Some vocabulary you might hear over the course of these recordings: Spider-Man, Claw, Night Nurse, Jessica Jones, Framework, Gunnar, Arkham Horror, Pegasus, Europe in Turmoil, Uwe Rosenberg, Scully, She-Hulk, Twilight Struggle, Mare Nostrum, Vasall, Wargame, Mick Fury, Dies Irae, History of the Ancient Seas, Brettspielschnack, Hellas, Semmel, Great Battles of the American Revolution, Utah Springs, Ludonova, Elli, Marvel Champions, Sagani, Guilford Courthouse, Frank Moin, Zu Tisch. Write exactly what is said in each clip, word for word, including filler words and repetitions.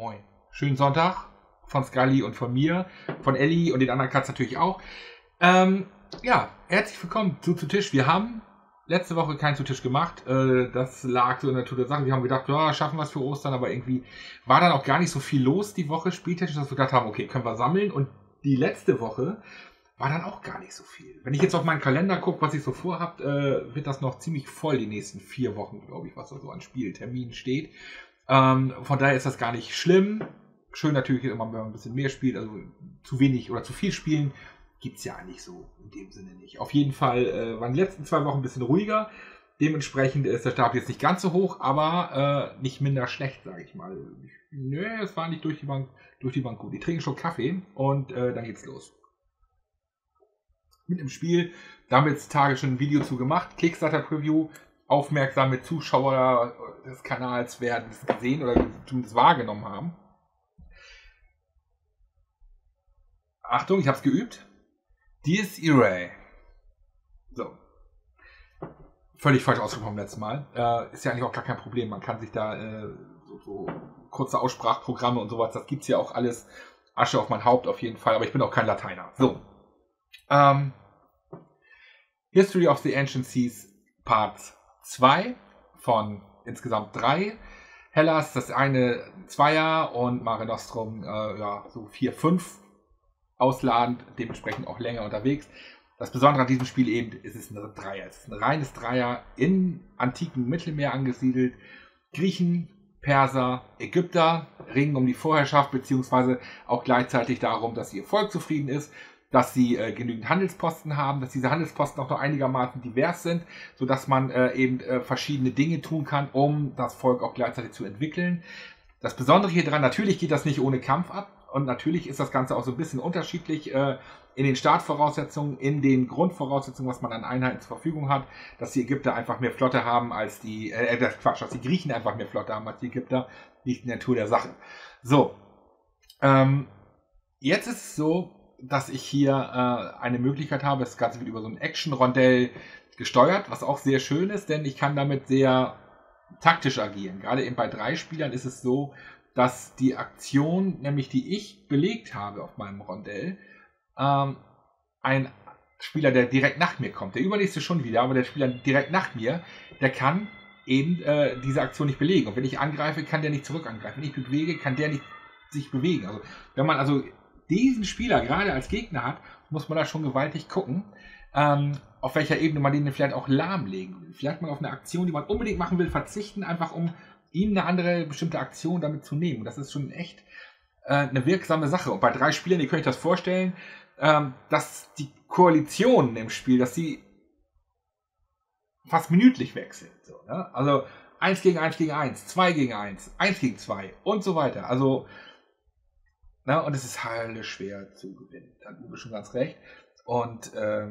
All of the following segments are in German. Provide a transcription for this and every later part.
Moin. Schönen Sonntag von Scully und von mir, von Elli und den anderen Katz natürlich auch. Ähm, ja, herzlich willkommen zu Zu Tisch. Wir haben letzte Woche keinen Zu Tisch gemacht. Äh, das lag so in der Natur der Sache. Wir haben gedacht, ja, schaffen wir es für Ostern, aber irgendwie war dann auch gar nicht so viel los die Woche spieltechnisch, dass wir gedacht haben, okay, können wir sammeln. Und die letzte Woche war dann auch gar nicht so viel. Wenn ich jetzt auf meinen Kalender gucke, was ich so vorhabe, äh, wird das noch ziemlich voll die nächsten vier Wochen, glaube ich, was da so an Spielterminen steht. Ähm, von daher ist das gar nicht schlimm. Schön natürlich immer, wenn man ein bisschen mehr spielt, also zu wenig oder zu viel spielen, gibt es ja eigentlich so in dem Sinne nicht. Auf jeden Fall äh, waren die letzten zwei Wochen ein bisschen ruhiger. Dementsprechend ist der Stab jetzt nicht ganz so hoch, aber äh, nicht minder schlecht, sage ich mal. Ich, nö, es war nicht durch die Bank, durch die Bank gut. Die trinken schon Kaffee und äh, dann geht's los. Mit im Spiel. Da haben wir jetzt Tage schon ein Video zu gemacht. Kickstarter-Preview. Aufmerksame Zuschauer des Kanals werden es gesehen oder zumindest wahrgenommen haben. Achtung, ich habe es geübt. Dies Irae. So. Völlig falsch ausgesprochen letztes Mal. Äh, ist ja eigentlich auch gar kein Problem. Man kann sich da äh, so, so kurze Aussprachprogramme und sowas, das gibt es ja auch alles. Asche auf mein Haupt auf jeden Fall, aber ich bin auch kein Lateiner. So. Um, History of the Ancient Seas Part zwei von insgesamt drei. Hellas, das eine Zweier und Mare Nostrum, äh, ja, so vier, fünf ausladend, dementsprechend auch länger unterwegs. Das Besondere an diesem Spiel eben ist, es ist ein Dreier. Es ist ein reines Dreier im antiken Mittelmeer angesiedelt. Griechen, Perser, Ägypter ringen um die Vorherrschaft, beziehungsweise auch gleichzeitig darum, dass ihr Volk zufrieden ist, dass sie äh, genügend Handelsposten haben, dass diese Handelsposten auch noch einigermaßen divers sind, sodass man äh, eben äh, verschiedene Dinge tun kann, um das Volk auch gleichzeitig zu entwickeln. Das Besondere hier dran, natürlich geht das nicht ohne Kampf ab und natürlich ist das Ganze auch so ein bisschen unterschiedlich äh, in den Startvoraussetzungen, in den Grundvoraussetzungen, was man an Einheiten zur Verfügung hat, dass die Ägypter einfach mehr Flotte haben als die, äh, das Quatsch, dass die Griechen einfach mehr Flotte haben als die Ägypter, liegt in der Natur der Sache. So, ähm, jetzt ist es so, dass ich hier äh, eine Möglichkeit habe. Das Ganze wird über so ein Action-Rondell gesteuert, was auch sehr schön ist, denn ich kann damit sehr taktisch agieren. Gerade eben bei drei Spielern ist es so, dass die Aktion, nämlich die ich belegt habe auf meinem Rondell, ähm, ein Spieler, der direkt nach mir kommt, der übernächste schon wieder, aber der Spieler direkt nach mir, der kann eben äh, diese Aktion nicht belegen. Und wenn ich angreife, kann der nicht zurück angreifen. Wenn ich bewege, kann der nicht sich bewegen. Also wenn man also diesen Spieler gerade als Gegner hat, muss man da schon gewaltig gucken, ähm, auf welcher Ebene man den vielleicht auch lahmlegen will. Vielleicht mal auf eine Aktion, die man unbedingt machen will, verzichten, einfach um ihm eine andere bestimmte Aktion damit zu nehmen. Das ist schon echt äh, eine wirksame Sache. Und bei drei Spielern, ihr könnt euch das vorstellen, ähm, dass die Koalitionen im Spiel, dass sie fast minütlich wechseln. So, ne? Also eins gegen eins gegen eins, zwei gegen eins, eins gegen zwei und so weiter. Also Na, und es ist halt schwer zu gewinnen. Da hat Uwe schon ganz recht. Und äh,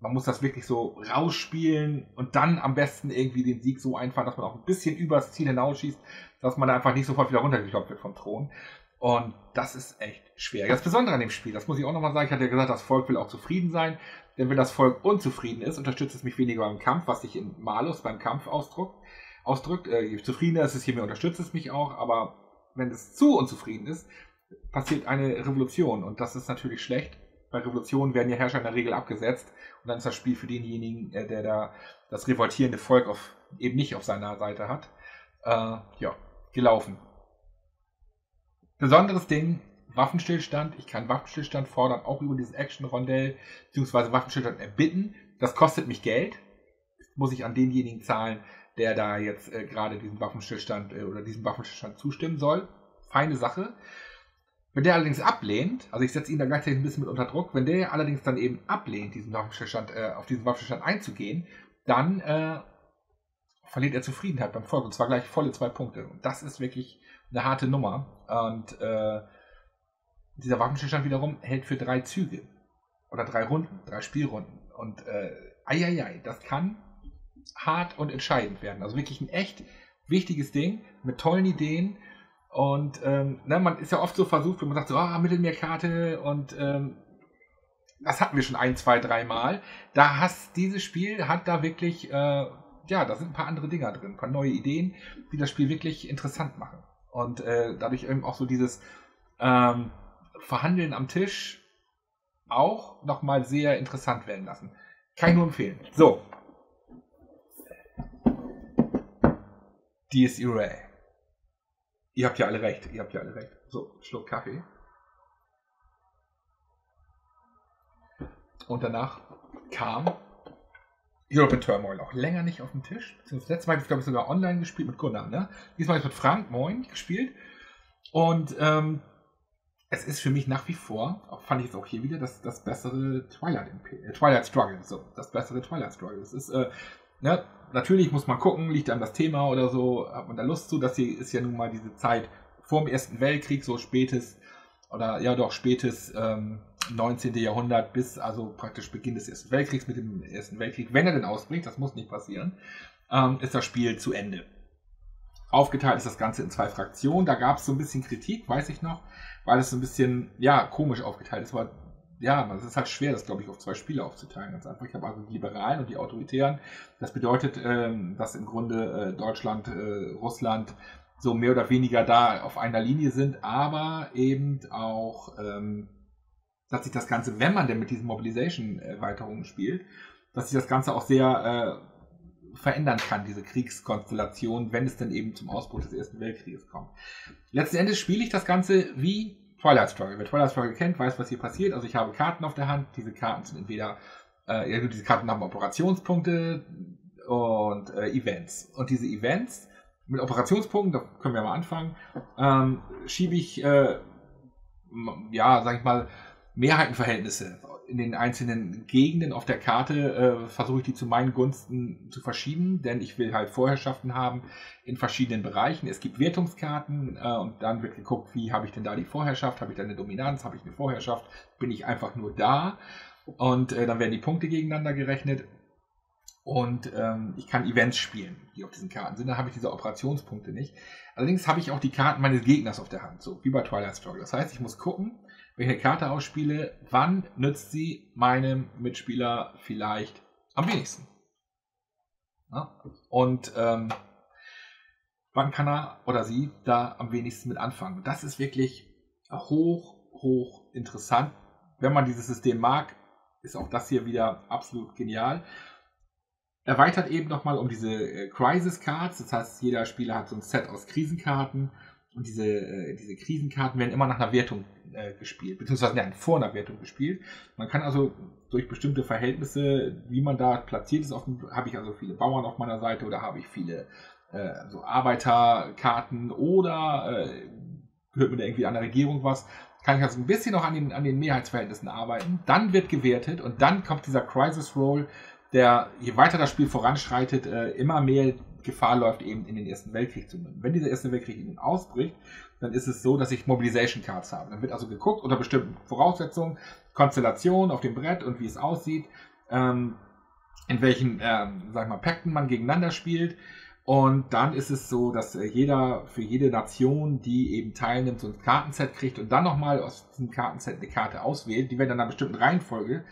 man muss das wirklich so rausspielen und dann am besten irgendwie den Sieg so einfahren, dass man auch ein bisschen übers Ziel hinausschießt, dass man da einfach nicht sofort wieder runtergekloppt wird vom Thron. Und das ist echt schwer. Das Besondere an dem Spiel, das muss ich auch nochmal sagen, ich hatte ja gesagt, das Volk will auch zufrieden sein. Denn wenn das Volk unzufrieden ist, unterstützt es mich weniger beim Kampf, was sich in Malus beim Kampf ausdrückt. ausdrückt. Äh, je zufriedener es ist, je mehr unterstützt es mich auch. Aber wenn es zu unzufrieden ist, passiert eine Revolution und das ist natürlich schlecht. Bei Revolutionen werden ja Herrscher in der Regel abgesetzt und dann ist das Spiel für denjenigen, der da das revoltierende Volk auf, eben nicht auf seiner Seite hat, äh, ja, gelaufen. Besonderes Ding, Waffenstillstand. Ich kann Waffenstillstand fordern, auch über dieses Action-Rondell, beziehungsweise Waffenstillstand erbitten. Das kostet mich Geld. Das muss ich an denjenigen zahlen, der da jetzt äh, gerade diesen Waffenstillstand äh, oder diesem Waffenstillstand zustimmen soll. Feine Sache. Wenn der allerdings ablehnt, also ich setze ihn da gleichzeitig ein bisschen mit unter Druck, wenn der allerdings dann eben ablehnt, diesen Waffenstillstand, äh, auf diesen Waffenstillstand einzugehen, dann äh, verliert er Zufriedenheit beim Volk, und zwar gleich volle zwei Punkte. Und das ist wirklich eine harte Nummer. Und äh, dieser Waffenstillstand wiederum hält für drei Züge oder drei Runden, drei Spielrunden. Und äh, ei, ei, ei, das kann hart und entscheidend werden. Also wirklich ein echt wichtiges Ding mit tollen Ideen. Und ähm, ne, man ist ja oft so versucht, wenn man sagt, so, ah, Mittelmeerkarte und ähm, das hatten wir schon ein, zwei, dreimal. Da hast dieses Spiel, hat da wirklich, äh, ja, da sind ein paar andere Dinger drin, ein paar neue Ideen, die das Spiel wirklich interessant machen. Und äh, dadurch eben auch so dieses ähm, Verhandeln am Tisch auch nochmal sehr interessant werden lassen. Kann ich nur empfehlen. So. Dies Irae. Ihr habt ja alle recht. Ihr habt ja alle recht. So, Schluck Kaffee. Und danach kam Europe in Turmoil, auch länger nicht auf dem Tisch. Das letzte Mal habe ich, glaube ich, sogar online gespielt mit Gunnar. Ne? Diesmal ist mit Frank Moin gespielt. Und ähm, es ist für mich nach wie vor, auch fand ich es auch hier wieder, das, das bessere Twilight, äh, Twilight Struggle. So, das bessere Twilight Struggle. Das ist, äh, ne? Natürlich muss man gucken, liegt einem das Thema oder so, hat man da Lust zu. Das hier ist ja nun mal diese Zeit vor dem Ersten Weltkrieg, so spätes, oder ja doch spätes ähm, neunzehnten Jahrhundert bis also praktisch Beginn des Ersten Weltkriegs, mit dem Ersten Weltkrieg, wenn er denn ausbricht, das muss nicht passieren, ähm, ist das Spiel zu Ende. Aufgeteilt ist das Ganze in zwei Fraktionen. Da gab es so ein bisschen Kritik, weiß ich noch, weil es so ein bisschen, ja, komisch aufgeteilt ist. Aber, ja, es ist halt schwer, das, glaube ich, auf zwei Spiele aufzuteilen. Ganz einfach. Ich habe also die Liberalen und die Autoritären. Das bedeutet, ähm, dass im Grunde äh, Deutschland, äh, Russland so mehr oder weniger da auf einer Linie sind, aber eben auch... Ähm, dass sich das Ganze, wenn man denn mit diesen Mobilisation-Erweiterungen spielt, dass sich das Ganze auch sehr äh, verändern kann, diese Kriegskonstellation, wenn es dann eben zum Ausbruch des Ersten Weltkrieges kommt. Letzten Endes spiele ich das Ganze wie Twilight Struggle. Wer Twilight Struggle kennt, weiß, was hier passiert. Also ich habe Karten auf der Hand. Diese Karten sind entweder, äh, ja, diese Karten haben Operationspunkte und äh, Events. Und diese Events mit Operationspunkten, da können wir mal anfangen, ähm, schiebe ich, äh, ja, sag ich mal, Mehrheitenverhältnisse in den einzelnen Gegenden auf der Karte, äh, versuche ich die zu meinen Gunsten zu verschieben, denn ich will halt Vorherrschaften haben in verschiedenen Bereichen. Es gibt Wertungskarten äh, und dann wird geguckt, wie habe ich denn da die Vorherrschaft, habe ich da eine Dominanz, habe ich eine Vorherrschaft, bin ich einfach nur da, und äh, dann werden die Punkte gegeneinander gerechnet und ähm, ich kann Events spielen, die auf diesen Karten sind, dann habe ich diese Operationspunkte nicht. Allerdings habe ich auch die Karten meines Gegners auf der Hand, so wie bei Twilight Struggle. Das heißt, ich muss gucken, wenn ich eine Karte ausspiele, wann nützt sie meinem Mitspieler vielleicht am wenigsten? Ja? Und ähm, wann kann er oder sie da am wenigsten mit anfangen? Das ist wirklich hoch, hoch interessant. Wenn man dieses System mag, ist auch das hier wieder absolut genial. Erweitert eben nochmal um diese äh, Crisis-Cards. Das heißt, jeder Spieler hat so ein Set aus Krisenkarten. Und diese, äh, diese Krisenkarten werden immer nach einer Wertung äh, gespielt, beziehungsweise nein, vor einer Wertung gespielt. Man kann also durch bestimmte Verhältnisse, wie man da platziert ist, auf dem, habe ich also viele Bauern auf meiner Seite oder habe ich viele äh, so Arbeiterkarten oder äh, gehört mir da irgendwie an der Regierung was, kann ich also ein bisschen noch an den, an den Mehrheitsverhältnissen arbeiten. Dann wird gewertet und dann kommt dieser Crisis Roll, der, je weiter das Spiel voranschreitet, äh, immer mehr Gefahr läuft, eben in den Ersten Weltkrieg zu münden. Wenn dieser Erste Weltkrieg nun ausbricht, dann ist es so, dass ich Mobilisation Cards habe. Dann wird also geguckt unter bestimmten Voraussetzungen, Konstellationen auf dem Brett und wie es aussieht, ähm, in welchen, ähm, sag ich mal, Pakten man gegeneinander spielt. Und dann ist es so, dass jeder für jede Nation, die eben teilnimmt, so ein Kartenset kriegt und dann nochmal aus diesem Kartenset eine Karte auswählt. Die werden dann in einer bestimmten Reihenfolge,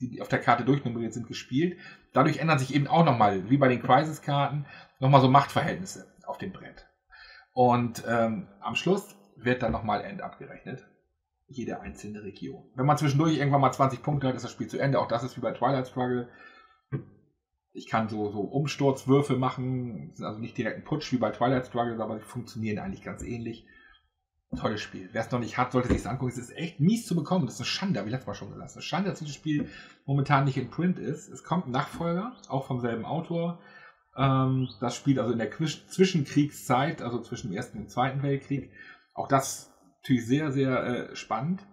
die auf der Karte durchnummeriert sind, gespielt. Dadurch ändern sich eben auch nochmal, wie bei den Crisis-Karten, nochmal so Machtverhältnisse auf dem Brett. Und ähm, am Schluss wird dann nochmal end abgerechnet. Jede einzelne Region. Wenn man zwischendurch irgendwann mal zwanzig Punkte hat, ist das Spiel zu Ende. Auch das ist wie bei Twilight Struggle. Ich kann so, so Umsturzwürfe machen. Das sind also nicht direkt ein Putsch wie bei Twilight Struggle, aber die funktionieren eigentlich ganz ähnlich. Tolles Spiel. Wer es noch nicht hat, sollte sich es angucken. Es ist echt mies zu bekommen. Das ist eine Schande, habe ich letztes Mal schon gesagt. Eine Schande, dass dieses Spiel momentan nicht in Print ist. Es kommt ein Nachfolger, auch vom selben Autor. Das spielt also in der Zwischenkriegszeit, also zwischen dem Ersten und Zweiten Weltkrieg. Auch das natürlich sehr, sehr spannend.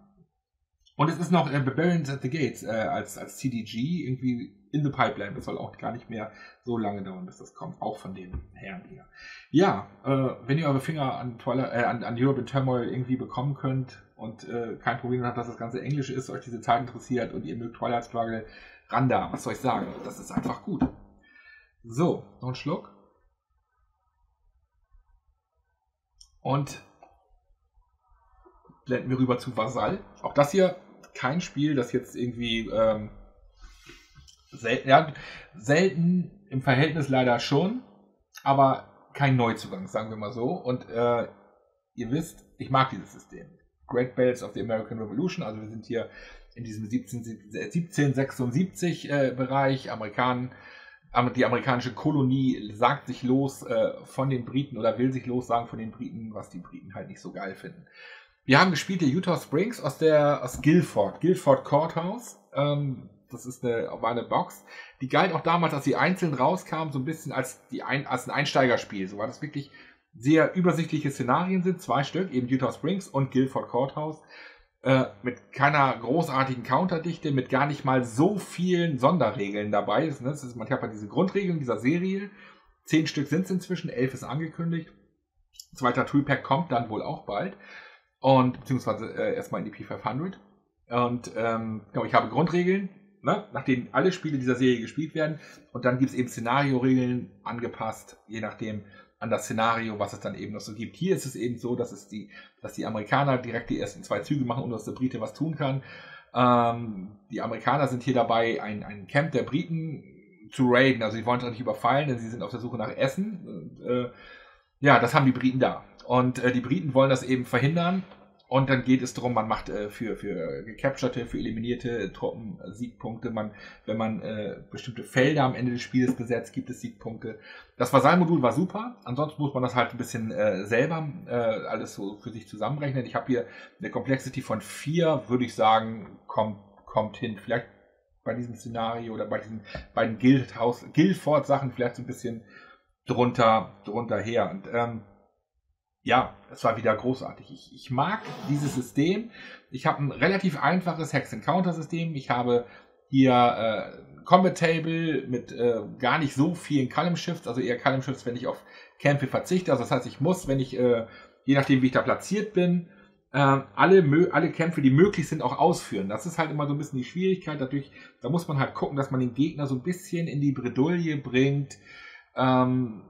Und es ist noch Barbarians at the Gates als, als C D G irgendwie in the pipeline. Das soll auch gar nicht mehr so lange dauern, bis das kommt. Auch von dem Herrn hier. Ja, äh, wenn ihr eure Finger an, Twilight, äh, an, an Europe in Turmoil irgendwie bekommen könnt und äh, kein Problem habt, dass das Ganze Englisch ist, euch diese Zeit interessiert und ihr mögt Twilight Struggle, ran da. Was soll ich sagen? Das ist einfach gut. So, noch einen Schluck. Und blenden wir rüber zu Vasall. Auch das hier, kein Spiel, das jetzt irgendwie... Ähm, Selten, ja, selten im Verhältnis leider schon, aber kein Neuzugang, sagen wir mal so. Und äh, Ihr wisst, ich mag dieses System. Great Battles of the American Revolution, also wir sind hier in diesem siebzehnhundertsechsundsiebzig äh, Bereich, Amerikaner, die amerikanische Kolonie sagt sich los äh, von den Briten oder will sich lossagen von den Briten, was die Briten halt nicht so geil finden. Wir haben gespielt die Utah Springs aus der aus Guilford, Guilford Courthouse. Ähm, das ist eine, war eine Box. Die galt auch damals, als sie einzeln rauskam, so ein bisschen als, die ein, als ein Einsteigerspiel. So war das wirklich sehr übersichtliche Szenarien sind. Zwei Stück, eben Utah Springs und Guilford Courthouse. Äh, mit keiner großartigen Counterdichte, mit gar nicht mal so vielen Sonderregeln dabei. Das ist, ne? das ist, man hat ja diese Grundregeln dieser Serie. Zehn Stück sind es inzwischen, elf ist angekündigt. Zweiter Toolpack kommt dann wohl auch bald. Und beziehungsweise äh, erstmal in die P fünfhundert. Und ähm, genau, ich habe Grundregeln, ne, nach denen alle Spiele dieser Serie gespielt werden. Und dann gibt es eben Szenarioregeln angepasst, je nachdem an das Szenario, was es dann eben noch so gibt. Hier ist es eben so, dass, es die, dass die Amerikaner direkt die ersten zwei Züge machen, um dass der Brite was tun kann. Ähm, die Amerikaner sind hier dabei, ein, ein Camp der Briten zu raiden. Also sie wollen es auch nicht überfallen, denn sie sind auf der Suche nach Essen. Und, äh, ja, das haben die Briten da. Und äh, die Briten wollen das eben verhindern. Und dann geht es darum, man macht äh, für, für gecapturete, für eliminierte Truppen äh, Siegpunkte. Man, wenn man äh, bestimmte Felder am Ende des Spiels besetzt, gibt es Siegpunkte. Das Vasall-Modul war super. Ansonsten muss man das halt ein bisschen äh, selber äh, alles so für sich zusammenrechnen. Ich habe hier eine Complexity von vier, würde ich sagen, kommt, kommt hin. Vielleicht bei diesem Szenario oder bei diesen beiden Guildhaus, Guildford-Sachen vielleicht so ein bisschen drunter, drunter her. Und, ähm, ja, es war wieder großartig. Ich, ich mag dieses System. Ich habe ein relativ einfaches Hex-and-Counter-System. Ich habe hier äh, Combat-Table mit äh, gar nicht so vielen Column-Shifts, also eher Column-Shifts, wenn ich auf Kämpfe verzichte. Also das heißt, ich muss, wenn ich, äh, je nachdem wie ich da platziert bin, äh, alle, alle Kämpfe, die möglich sind, auch ausführen. Das ist halt immer so ein bisschen die Schwierigkeit. Dadurch, da muss man halt gucken, dass man den Gegner so ein bisschen in die Bredouille bringt, ähm,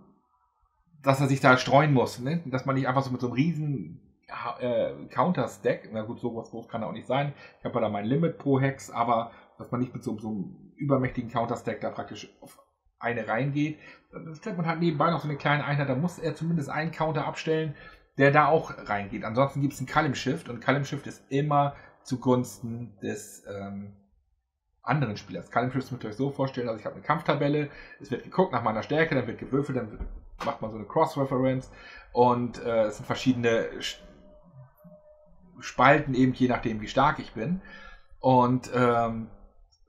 dass er sich da streuen muss, ne? Dass man nicht einfach so mit so einem riesen äh, Counter-Stack, na gut, sowas groß kann er auch nicht sein, ich habe ja da mein Limit pro Hex, aber dass man nicht mit so, so einem übermächtigen Counter-Stack da praktisch auf eine reingeht, dann stellt man halt nebenbei noch so eine kleine Einheit, da muss er zumindest einen Counter abstellen, der da auch reingeht. Ansonsten gibt es einen Column-Shift und Column-Shift ist immer zugunsten des ähm, anderen Spielers. Column-Shifts müsst ihr euch so vorstellen, also ich habe eine Kampftabelle, es wird geguckt nach meiner Stärke, dann wird gewürfelt, dann wird macht man so eine Cross-Reference und äh, es sind verschiedene Spalten eben, je nachdem wie stark ich bin und ähm,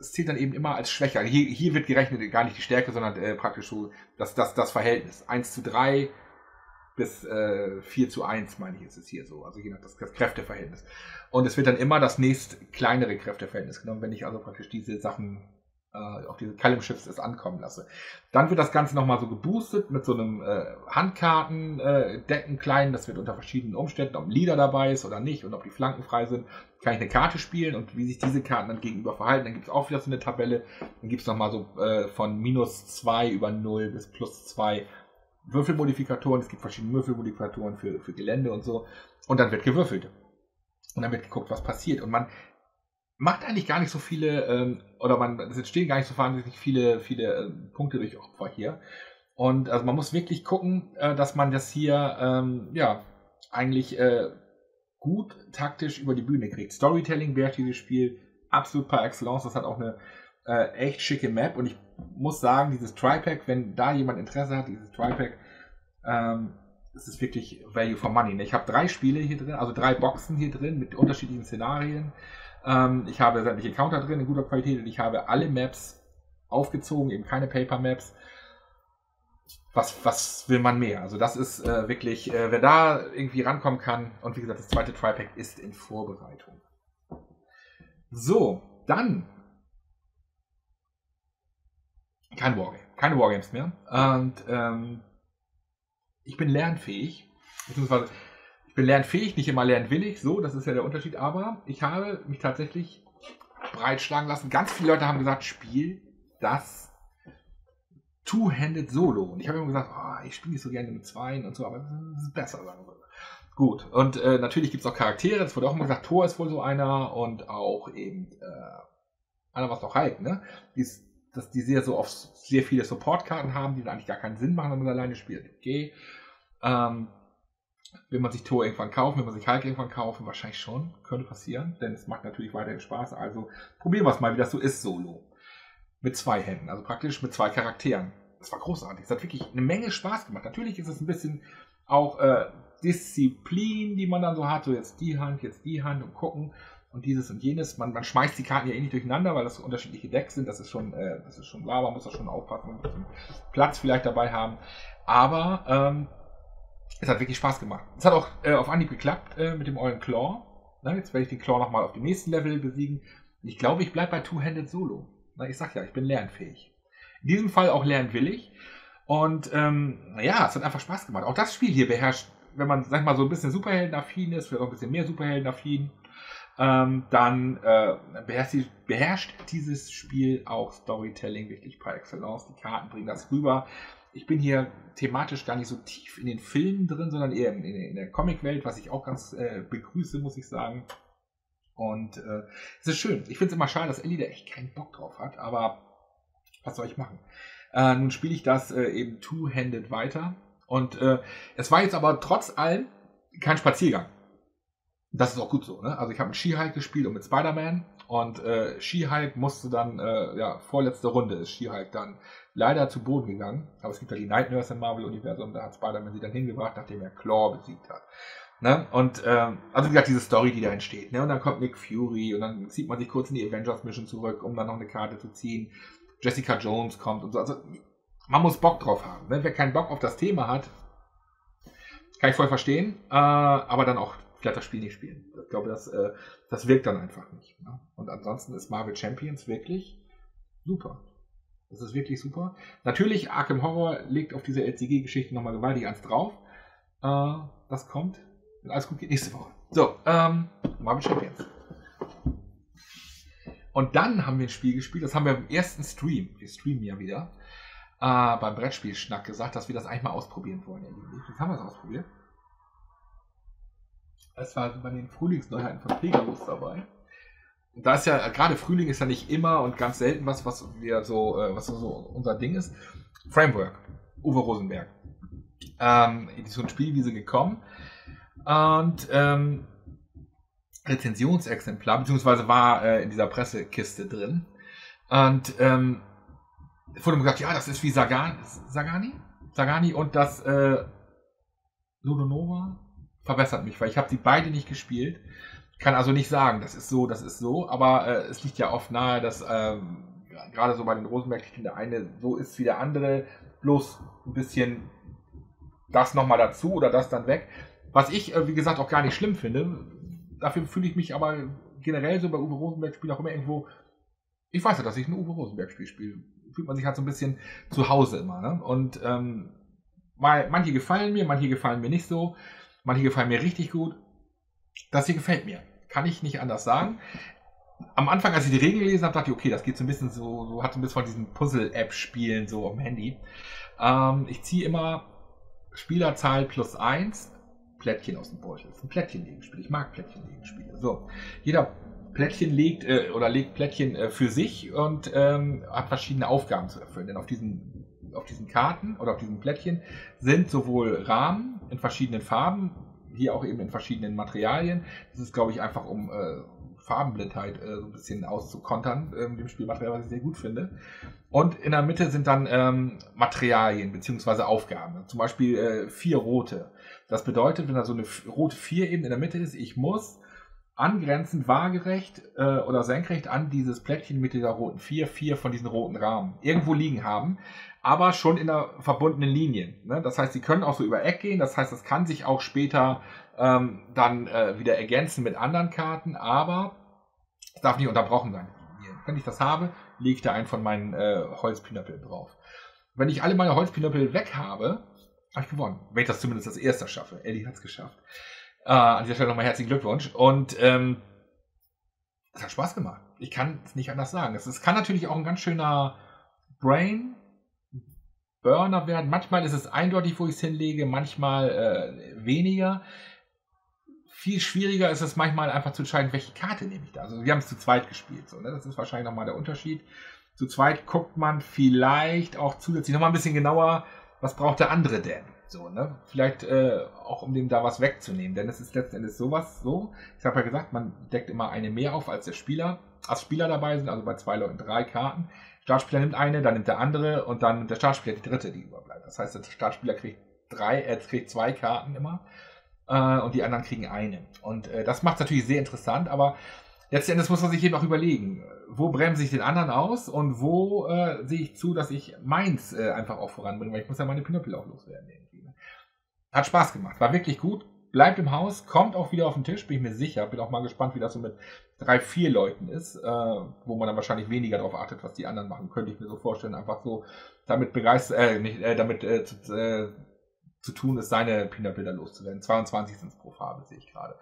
es zählt dann eben immer als Schwäche. Also hier, hier wird gerechnet, gar nicht die Stärke, sondern äh, praktisch so das, das, das Verhältnis. eins zu drei bis äh, vier zu eins, meine ich, ist es hier so. Also je nach das, das Kräfteverhältnis. Und es wird dann immer das nächst kleinere Kräfteverhältnis genommen, wenn ich also praktisch diese Sachen auf diese Column-Shifts es ankommen lasse. Dann wird das Ganze nochmal so geboostet mit so einem äh, Handkarten-Decken äh, klein, das wird unter verschiedenen Umständen, ob ein Leader dabei ist oder nicht und ob die Flanken frei sind, kann ich eine Karte spielen und wie sich diese Karten dann gegenüber verhalten, dann gibt es auch wieder so eine Tabelle, dann gibt es nochmal so äh, von minus zwei über null bis plus zwei Würfelmodifikatoren, es gibt verschiedene Würfelmodifikatoren für, für Gelände und so und dann wird gewürfelt und dann wird geguckt, was passiert und man macht eigentlich gar nicht so viele, ähm, oder man, es entstehen gar nicht so wahnsinnig viele, viele äh, Punkte durch Opfer hier. Und also man muss wirklich gucken, äh, dass man das hier, ähm, ja, eigentlich äh, gut taktisch über die Bühne kriegt. Storytelling wäre dieses Spiel absolut par excellence. Das hat auch eine äh, echt schicke Map. Und ich muss sagen, dieses Tri-Pack, wenn da jemand Interesse hat, dieses Tri-Pack, ähm, das ist wirklich Value for Money. Ne? Ich habe drei Spiele hier drin, also drei Boxen hier drin mit unterschiedlichen Szenarien. Ich habe sämtliche Counter drin in guter Qualität und ich habe alle Maps aufgezogen, eben keine Paper Maps. Was, was will man mehr? Also das ist äh, wirklich, äh, wer da irgendwie rankommen kann. Und wie gesagt, das zweite Tri-Pack ist in Vorbereitung. So, dann kein Wargame, keine Wargames mehr. Und ähm, ich bin lernfähig, beziehungsweise ich bin lernfähig, nicht immer lernwillig, so, das ist ja der Unterschied, aber ich habe mich tatsächlich breitschlagen lassen. Ganz viele Leute haben gesagt, spiel das Two-Handed Solo. Und ich habe immer gesagt, oh, ich spiele nicht so gerne mit Zweien und so, aber das ist besser, sagen wir. Gut, und äh, natürlich gibt es auch Charaktere, das wurde auch immer gesagt, Thor ist wohl so einer und auch eben äh, einer, was noch halt, ne? Die ist, dass die sehr so auf sehr viele Support-Karten haben, die eigentlich gar keinen Sinn machen, wenn man alleine spielt. Okay. Ähm, Will man sich Thor irgendwann kaufen? Will man sich Hulk irgendwann kaufen? Wahrscheinlich schon. Könnte passieren, denn es macht natürlich weiterhin Spaß. Also probieren wir es mal, wie das so ist, solo. Mit zwei Händen, also praktisch mit zwei Charakteren. Das war großartig. Es hat wirklich eine Menge Spaß gemacht. Natürlich ist es ein bisschen auch äh, Disziplin, die man dann so hat. So jetzt die Hand, jetzt die Hand und gucken und dieses und jenes. Man, man schmeißt die Karten ja eh nicht durcheinander, weil das so unterschiedliche Decks sind. Das ist schon, äh, das ist schon klar. Man muss da schon aufpassen, man muss einen Platz vielleicht dabei haben. Aber ähm, es hat wirklich Spaß gemacht. Es hat auch äh, auf Anhieb geklappt äh, mit dem euren Claw. Na, jetzt werde ich den Claw nochmal auf dem nächsten Level besiegen. Und ich glaube, ich bleibe bei Two-Handed Solo. Na, ich sag ja, ich bin lernfähig. In diesem Fall auch lernwillig. Und ähm, ja, es hat einfach Spaß gemacht. Auch das Spiel hier beherrscht, wenn man, sag ich mal, so ein bisschen superheldenaffin ist, vielleicht auch ein bisschen mehr superheldenaffin, ähm, dann äh, beherrscht, beherrscht dieses Spiel auch Storytelling wirklich par excellence. Die Karten bringen das rüber. Ich bin hier thematisch gar nicht so tief in den Filmen drin, sondern eher in, in, in der Comicwelt, was ich auch ganz äh, begrüße, muss ich sagen. Und äh, es ist schön. Ich finde es immer schade, dass Elli da echt keinen Bock drauf hat, aber was soll ich machen? Äh, nun spiele ich das äh, eben two-handed weiter. Und äh, es war jetzt aber trotz allem kein Spaziergang. Das ist auch gut so, ne? Also ich habe mit She-Hulk gespielt und mit Spider-Man. Und äh, She-Hulk musste dann, äh, ja, vorletzte Runde ist She-Hulk dann leider zu Boden gegangen. Aber es gibt ja die Night Nurse im Marvel-Universum. Da hat Spider-Man sie dann hingebracht, nachdem er Claw besiegt hat. Ne? Und äh, also wie gesagt, diese Story, die da entsteht. Ne? Und dann kommt Mick Fury und dann zieht man sich kurz in die Avengers-Mission zurück, um dann noch eine Karte zu ziehen. Jessica Jones kommt und so. Also man muss Bock drauf haben. Wenn wer keinen Bock auf das Thema hat, kann ich voll verstehen, äh, aber dann auch vielleicht das Spiel nicht spielen. Ich glaube, das, äh, das wirkt dann einfach nicht. Ne? Und ansonsten ist Marvel Champions wirklich super. Das ist wirklich super. Natürlich, Arkham Horror legt auf diese L C G-Geschichte nochmal gewaltig eins drauf. Äh, das kommt. Wenn alles gut geht, nächste Woche. So, ähm, Marvel Champions. Und dann haben wir ein Spiel gespielt, das haben wir im ersten Stream, wir streamen ja wieder, äh, beim Brettspielschnack gesagt, dass wir das eigentlich mal ausprobieren wollen. Jetzt haben wir es ausprobiert. Es war bei den Frühlingsneuheiten von Pegasus dabei. Und da ist ja, gerade Frühling ist ja nicht immer und ganz selten was, was wir so, äh, was so unser Ding ist. Framework, Uwe Rosenberg. Ähm, in so ein Spielwiese gekommen und ähm, Rezensionsexemplar, beziehungsweise war äh, in dieser Pressekiste drin. Und ähm, wurde mir gesagt, ja, das ist wie Sagan, Sagani? Sagani und das äh, Ludonova verbessert mich, weil ich habe die beide nicht gespielt. Kann also nicht sagen, das ist so, das ist so, aber äh, es liegt ja oft nahe, dass ähm, gerade so bei den Rosenberg-Titeln der eine so ist wie der andere, bloß ein bisschen das nochmal dazu oder das dann weg. Was ich, äh, wie gesagt, auch gar nicht schlimm finde. Dafür fühle ich mich aber generell so bei Uwe Rosenberg-Spielen auch immer irgendwo, ich weiß ja, dass ich ein Uwe Rosenberg-Spiel spiele. Fühlt man sich halt so ein bisschen zu Hause immer. Ne? Und ähm, mal, manche gefallen mir, manche gefallen mir nicht so, manche gefallen mir richtig gut. Das hier gefällt mir. Kann ich nicht anders sagen. Am Anfang, als ich die Regeln gelesen habe, dachte ich, okay, das geht so ein bisschen so, so hat so ein bisschen von diesen Puzzle-App-Spielen so am Handy. Ähm, ich ziehe immer Spielerzahl plus eins. Plättchen aus dem Beutel. Das ist ein Plättchenlegenspiel. Ich mag Plättchenlegenspiele. So, jeder Plättchen legt äh, oder legt Plättchen äh, für sich und ähm, hat verschiedene Aufgaben zu erfüllen. Denn auf diesen, auf diesen Karten oder auf diesen Plättchen sind sowohl Rahmen in verschiedenen Farben, hier auch eben in verschiedenen Materialien. Das ist, glaube ich, einfach um äh, Farbenblindheit äh, so ein bisschen auszukontern äh, mit dem Spielmaterial, was ich sehr gut finde. Und in der Mitte sind dann ähm, Materialien bzw. Aufgaben. Zum Beispiel äh, vier rote. Das bedeutet, wenn da so eine rote vier eben in der Mitte ist, ich muss angrenzend waagerecht äh, oder senkrecht an dieses Plättchen mit dieser roten vier, vier von diesen roten Rahmen irgendwo liegen haben, aber schon in der verbundenen Linie. Ne? Das heißt, sie können auch so über Eck gehen, das heißt, das kann sich auch später ähm, dann äh, wieder ergänzen mit anderen Karten, aber es darf nicht unterbrochen sein. Wenn ich das habe, lege ich da einen von meinen äh, Holzpinöppeln drauf. Wenn ich alle meine Holzpinöppel weg habe, habe ich gewonnen. Wenn ich das zumindest als Erster schaffe. Elli hat es geschafft. Äh, an dieser Stelle nochmal herzlichen Glückwunsch. Und ähm, es hat Spaß gemacht. Ich kann es nicht anders sagen. Es, es kann natürlich auch ein ganz schöner Brain-Burner werden. Manchmal ist es eindeutig, wo ich es hinlege, manchmal äh, weniger. Viel schwieriger ist es manchmal einfach zu entscheiden, welche Karte nehme ich da. Also wir haben es zu zweit gespielt. So, ne? Das ist wahrscheinlich nochmal der Unterschied. Zu zweit guckt man vielleicht auch zusätzlich nochmal ein bisschen genauer, was braucht der andere denn? So, ne? Vielleicht äh, auch, um dem da was wegzunehmen, denn es ist letzten Endes sowas so. Ich habe ja gesagt, man deckt immer eine mehr auf, als der Spieler, als Spieler dabei sind, also bei zwei Leuten drei Karten. Startspieler nimmt eine, dann nimmt der andere und dann nimmt der Startspieler die dritte, die überbleibt. Das heißt, der Startspieler kriegt drei, äh, kriegt zwei Karten immer äh, und die anderen kriegen eine. Und äh, das macht es natürlich sehr interessant, aber letzten Endes muss man sich eben auch überlegen, wo bremse ich den anderen aus und wo äh, sehe ich zu, dass ich meins äh, einfach auch voranbringe, weil ich muss ja meine Pinöppel auch loswerden irgendwie. Ne? Hat Spaß gemacht, war wirklich gut, bleibt im Haus, kommt auch wieder auf den Tisch, bin ich mir sicher, bin auch mal gespannt, wie das so mit drei, vier Leuten ist, äh, wo man dann wahrscheinlich weniger darauf achtet, was die anderen machen, könnte ich mir so vorstellen, einfach so damit begeistert, äh, nicht, äh, damit äh, zu, äh, zu tun ist, seine Pinöppel da loszuwerden. zweiundzwanzig sind es pro Farbe, sehe ich gerade.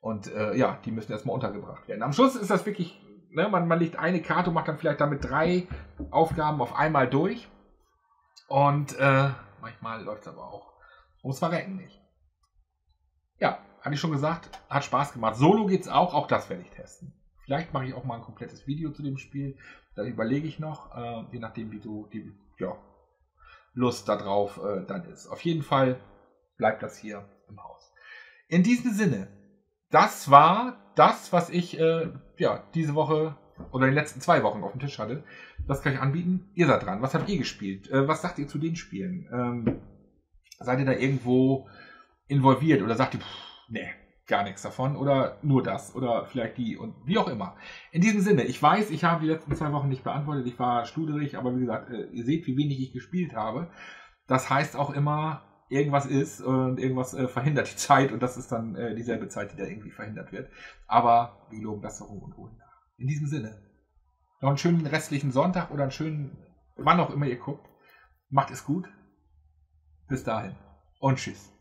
Und äh, ja, die müssen erstmal untergebracht werden. Am Schluss ist das wirklich, ne, man, man legt eine Karte und macht dann vielleicht damit drei Aufgaben auf einmal durch. Und äh, manchmal läuft es aber auch ums Verrecken nicht. Ja, hatte ich schon gesagt, hat Spaß gemacht. Solo geht's auch, auch das werde ich testen. Vielleicht mache ich auch mal ein komplettes Video zu dem Spiel. Da überlege ich noch, äh, je nachdem, wie du die ja, Lust darauf äh, dann ist. Auf jeden Fall bleibt das hier im Haus. In diesem Sinne, das war das, was ich äh, ja, diese Woche oder in den letzten zwei Wochen auf dem Tisch hatte. Das kann ich anbieten. Ihr seid dran. Was habt ihr gespielt? Äh, was sagt ihr zu den Spielen? Ähm, seid ihr da irgendwo involviert? Oder sagt ihr, pff, nee, gar nichts davon? Oder nur das? Oder vielleicht die und wie auch immer. In diesem Sinne, ich weiß, ich habe die letzten zwei Wochen nicht beantwortet. Ich war schluderig, aber wie gesagt, äh, ihr seht, wie wenig ich gespielt habe. Das heißt auch immer, irgendwas ist und irgendwas äh, verhindert die Zeit und das ist dann äh, dieselbe Zeit, die da irgendwie verhindert wird. Aber wir loben das herum und holen nach. In diesem Sinne, noch einen schönen restlichen Sonntag oder einen schönen, wann auch immer ihr guckt. Macht es gut. Bis dahin und tschüss.